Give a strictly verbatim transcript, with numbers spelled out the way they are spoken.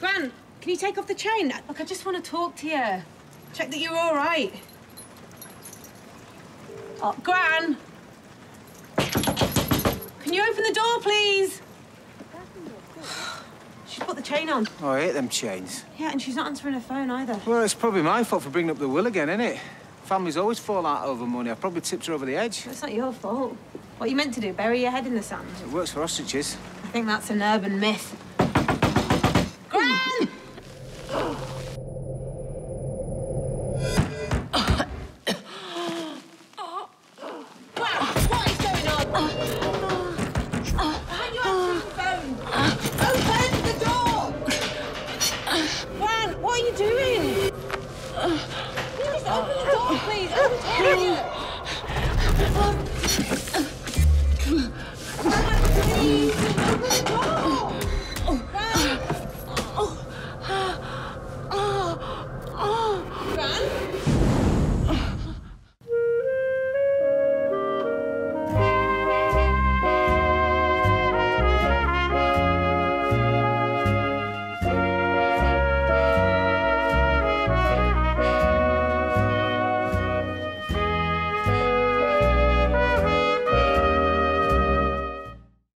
Gran, can you take off the chain? Look, I just want to talk to you. Check that you're all right. Oh, Gran! Can you open the door, please? She's put the chain on. Oh, I hate them chains. Yeah, and she's not answering her phone either. Well, it's probably my fault for bringing up the will again, isn't it? Families always fall out over money. I probably tipped her over the edge. That's not your fault. What you meant to do, bury your head in the sand? It works for ostriches. I think that's an urban myth. Gran! Please, open the door.